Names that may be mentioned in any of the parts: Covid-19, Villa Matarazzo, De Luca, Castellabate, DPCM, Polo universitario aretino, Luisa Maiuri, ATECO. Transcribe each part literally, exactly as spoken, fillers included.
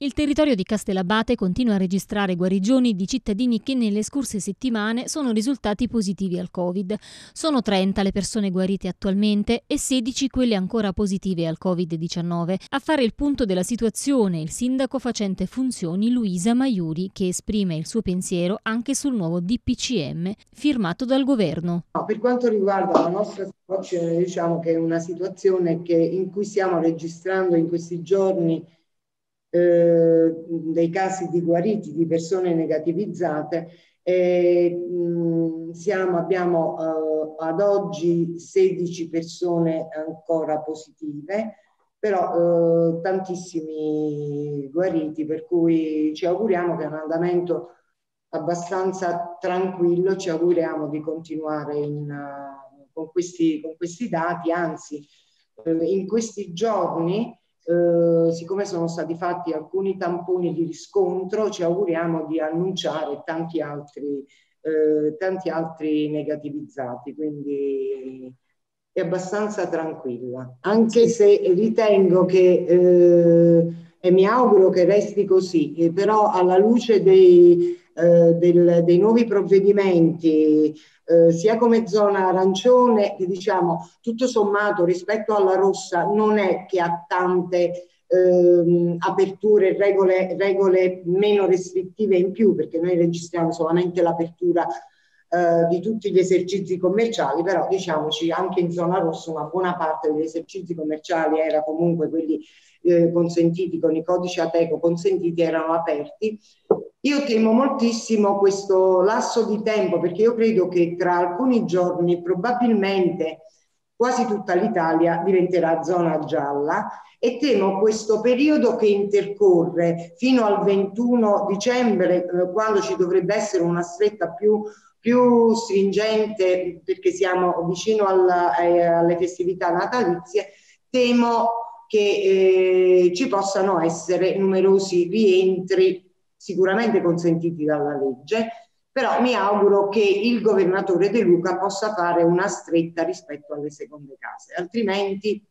Il territorio di Castellabate continua a registrare guarigioni di cittadini che nelle scorse settimane sono risultati positivi al Covid. Sono trenta le persone guarite attualmente e sedici quelle ancora positive al Covid diciannove. A fare il punto della situazione il sindaco facente funzioni Luisa Maiuri, che esprime il suo pensiero anche sul nuovo D P C M firmato dal governo. Per quanto riguarda la nostra situazione, diciamo che è una situazione che, in cui stiamo registrando in questi giorni Eh, dei casi di guariti, di persone negativizzate, eh, mh, siamo, abbiamo eh, ad oggi sedici persone ancora positive, però eh, tantissimi guariti, per cui ci auguriamo che un andamento abbastanza tranquillo, ci auguriamo di continuare in, uh, con, questi, con questi dati, anzi eh, in questi giorni Uh, siccome sono stati fatti alcuni tamponi di riscontro, ci auguriamo di annunciare tanti altri, uh, tanti altri negativizzati, quindi è abbastanza tranquilla. Anche se ritengo che, uh, e mi auguro che resti così, però alla luce dei, uh, del, dei nuovi provvedimenti, Uh, sia come zona arancione, che diciamo tutto sommato rispetto alla rossa non è che ha tante ehm, aperture, regole, regole meno restrittive in più, perché noi registriamo solamente l'apertura eh, di tutti gli esercizi commerciali, però diciamoci anche in zona rossa una buona parte degli esercizi commerciali era comunque quelli eh, consentiti con i codici ATECO, consentiti, erano aperti. Io temo moltissimo questo lasso di tempo, perché io credo che tra alcuni giorni probabilmente quasi tutta l'Italia diventerà zona gialla, e temo questo periodo che intercorre fino al ventuno dicembre, quando ci dovrebbe essere una stretta più, più stringente, perché siamo vicino alla, alle festività natalizie, temo che eh, ci possano essere numerosi rientri sicuramente consentiti dalla legge, però mi auguro che il governatore De Luca possa fare una stretta rispetto alle seconde case, altrimenti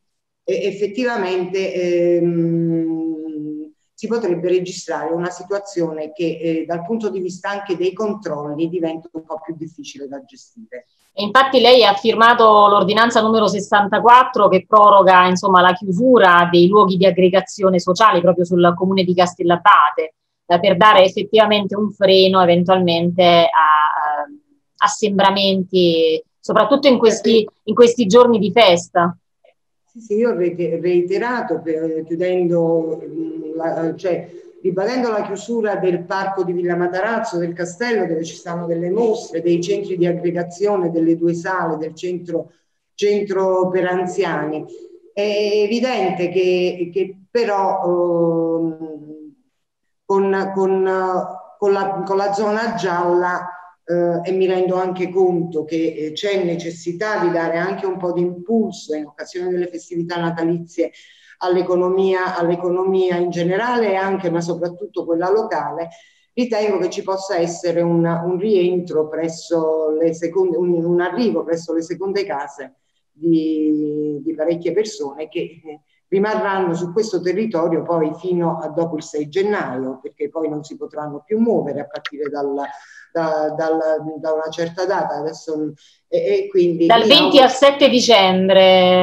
eh, effettivamente ehm, si potrebbe registrare una situazione che eh, dal punto di vista anche dei controlli diventa un po' più difficile da gestire. Infatti lei ha firmato l'ordinanza numero sessantaquattro che proroga, insomma, la chiusura dei luoghi di aggregazione sociale proprio sul comune di Castellabate, per dare effettivamente un freno eventualmente a, a assembramenti, soprattutto in questi, in questi giorni di festa. Sì, sì, io ho reiterato, per, chiudendo, la, cioè ribadendo la chiusura del parco di Villa Matarazzo, del castello, dove ci stanno delle mostre, dei centri di aggregazione, delle due sale, del centro, centro per anziani. È evidente che, che però... Eh, Con, con, con, la, con la zona gialla eh, e mi rendo anche conto che c'è necessità di dare anche un po' di impulso in occasione delle festività natalizie all'economia all'economia in generale, e anche ma soprattutto quella locale. Ritengo che ci possa essere una, un rientro presso le seconde, un, un arrivo presso le seconde case di, di parecchie persone che eh, rimarranno su questo territorio poi fino a dopo il sei gennaio, perché poi non si potranno più muovere a partire dalla, da, dalla, da una certa data. Adesso, e, e quindi, dal diciamo, venti al sette dicembre.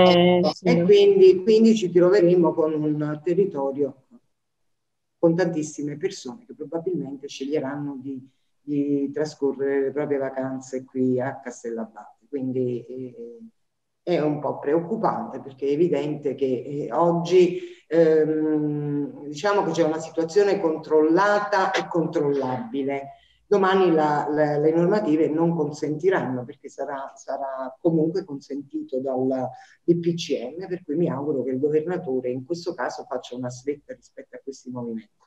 Eh, sì. E quindi, quindi ci troveremo con un territorio con tantissime persone che probabilmente sceglieranno di, di trascorrere le proprie vacanze qui a Castellabate. Quindi... Eh, è un po' preoccupante, perché è evidente che eh, oggi ehm, diciamo che c'è una situazione controllata e controllabile. Domani la, la, le normative non consentiranno, perché sarà, sarà comunque consentito dal D P C M, per cui mi auguro che il governatore in questo caso faccia una stretta rispetto a questi movimenti.